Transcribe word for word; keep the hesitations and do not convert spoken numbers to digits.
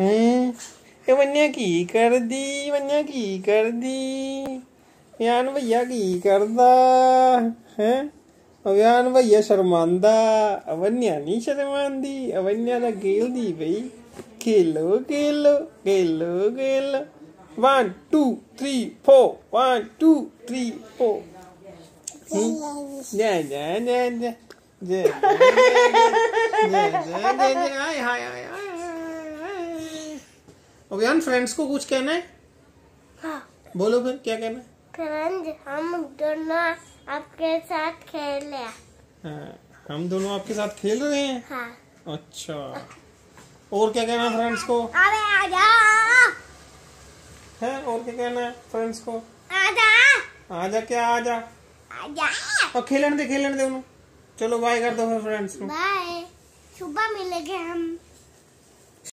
हम्म वन्या की कर दी, वन्या की कर दी, ओवियान भैया की करदा है। ओवियान भैया शर्मांदा, अवन्या नहीं शर्मांदी, अवन्या दा खेलदी भाई। खेलो खेलो खेलो खेलो, one two three four, one two three four. जय जय जय जय जय जय जय। हाय हाय हाय। ओवियान फ्रेंड्स को कुछ कहना है? हाँ। बोलो फिर क्या कहना है? फ्रेंड्स हम दोनों आपके साथ खेल रहे हैं। हाँ, हम दोनों आपके साथ खेल रहे हैं। हाँ। अच्छा, और क्या कहना है फ्रेंड्स को? अरे आ जा। हैं और क्या कहना है फ्रेंड्स को? आ जा। आ जा क्या? आ जा आ जा। और खेलने दे, खेलने दे उन्हें। चलो बाय कर दो फ्रेंड्स को। बाय, सुबह मिलेंगे हम।